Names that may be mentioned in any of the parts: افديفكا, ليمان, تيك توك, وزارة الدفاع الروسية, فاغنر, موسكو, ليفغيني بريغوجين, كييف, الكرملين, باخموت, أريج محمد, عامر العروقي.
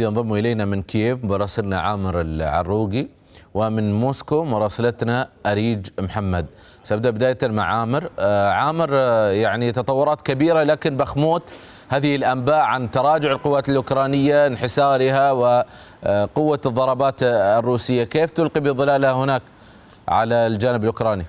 ينضم إلينا من كييف مراسلنا عامر العروقي، ومن موسكو مراسلتنا أريج محمد. سأبدأ بداية مع عامر. يعني تطورات كبيرة، لكن باخموت هذه الأنباء عن تراجع القوات الأوكرانية، انحسارها وقوة الضربات الروسية، كيف تلقي بظلالها هناك على الجانب الأوكراني؟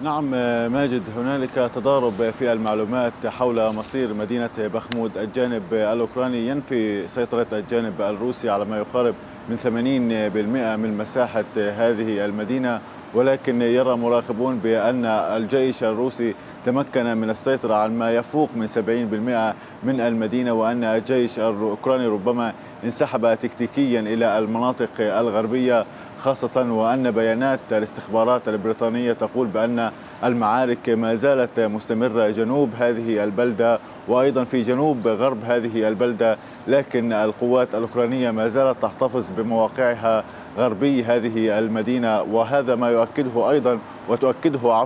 نعم ماجد، هنالك تضارب في المعلومات حول مصير مدينة باخموت. الجانب الأوكراني ينفي سيطرة الجانب الروسي على ما يقارب من 80% من مساحة هذه المدينة، ولكن يرى مراقبون بأن الجيش الروسي تمكن من السيطرة على ما يفوق من 70% من المدينة، وأن الجيش الأوكراني ربما انسحب تكتيكيا إلى المناطق الغربية، خاصة وأن بيانات الاستخبارات البريطانية تقول بأن المعارك ما زالت مستمرة جنوب هذه البلدة وأيضا في جنوب غرب هذه البلدة، لكن القوات الأوكرانية ما زالت تحتفظ بمواقعها غربي هذه المدينة، وهذا ما يؤكده أيضا وتؤكده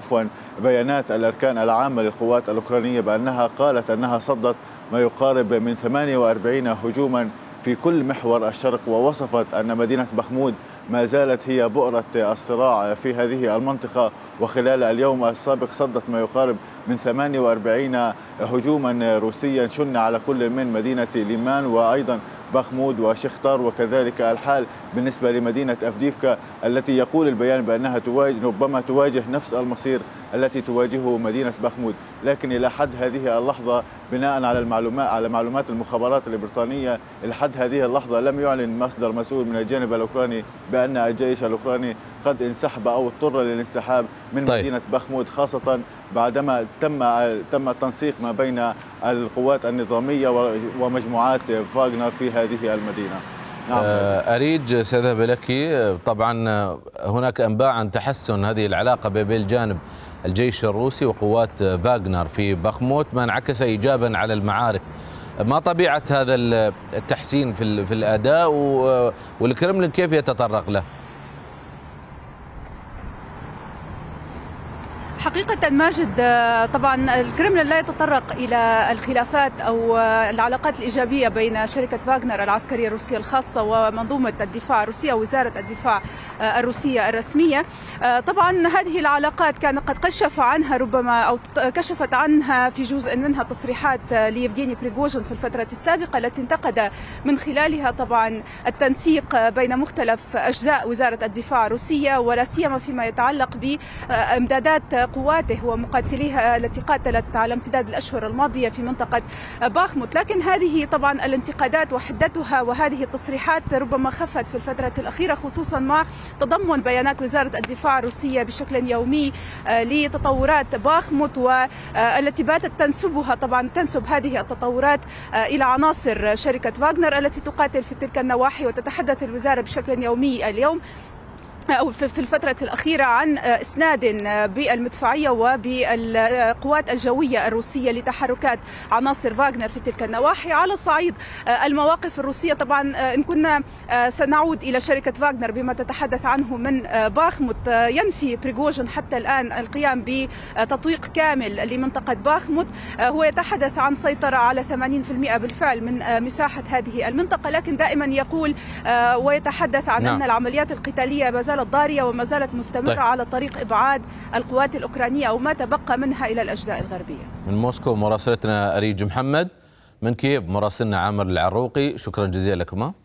بيانات الأركان العامة للقوات الأوكرانية بأنها قالت أنها صدت ما يقارب من 48 هجوما في كل محور الشرق، ووصفت أن مدينة باخموت ما زالت هي بؤرة الصراع في هذه المنطقة، وخلال اليوم السابق صدت ما يقارب من 48 هجوما روسيا شن على كل من مدينة ليمان وأيضا باخموت وشختار، وكذلك الحال بالنسبة لمدينة افديفكا التي يقول البيان بأنها ربما تواجه نفس المصير التي تواجهه مدينة باخموت. لكن إلى حد هذه اللحظة بناء على معلومات المخابرات البريطانية، إلى حد هذه اللحظة لم يعلن مصدر مسؤول من الجانب الأوكراني بأن الجيش الأوكراني قد انسحب أو اضطر للانسحاب من مدينة باخموت، خاصة بعدما تم التنسيق ما بين القوات النظامية ومجموعات فاغنر في هذه المدينة. نعم. أريج، سأذهب لك. طبعا هناك أنباء عن تحسن هذه العلاقة بين الجانب الجيش الروسي وقوات فاغنر في باخموت، ما انعكس إيجابا على المعارك. ما طبيعة هذا التحسين في الأداء، والكرملين كيف يتطرق له؟ حقيقة ماجد، طبعا الكرملين لا يتطرق إلى الخلافات أو العلاقات الإيجابية بين شركة فاغنر العسكرية الروسية الخاصة ومنظومة الدفاع الروسية ووزارة الدفاع الروسية الرسمية. طبعا هذه العلاقات كان قد كشف عنها ربما أو كشفت عنها في جزء منها تصريحات ليفغيني بريغوجين في الفترة السابقة، التي انتقد من خلالها طبعا التنسيق بين مختلف أجزاء وزارة الدفاع الروسية، ولا سيما فيما يتعلق بإمدادات قواته ومقاتليها التي قاتلت على امتداد الأشهر الماضية في منطقة باخموت. لكن هذه طبعا الانتقادات وحدتها وهذه التصريحات ربما خفت في الفترة الأخيرة، خصوصا مع تضمن بيانات وزارة الدفاع الروسية بشكل يومي لتطورات باخموت، والتي باتت تنسبها طبعا تنسب هذه التطورات إلى عناصر شركة فاغنر التي تقاتل في تلك النواحي. وتتحدث الوزارة بشكل يومي اليوم أو في الفترة الأخيرة عن إسناد بالمدفعية وبالقوات الجوية الروسية لتحركات عناصر فاغنر في تلك النواحي. على صعيد المواقف الروسية، طبعا إن كنا سنعود إلى شركة فاغنر بما تتحدث عنه من باخموت، ينفي بريغوجين حتى الآن القيام بتطويق كامل لمنطقة باخموت. هو يتحدث عن سيطرة على 80% بالفعل من مساحة هذه المنطقة، لكن دائما يقول ويتحدث عن أن العمليات القتالية ما زالت ضارية وما زالت مستمرة على طريق إبعاد القوات الأوكرانية أو ما تبقى منها إلى الأجزاء الغربية. من موسكو مراسلتنا أريج محمد، من كييف مراسلنا عامر العروقي، شكرا جزيلا لكما.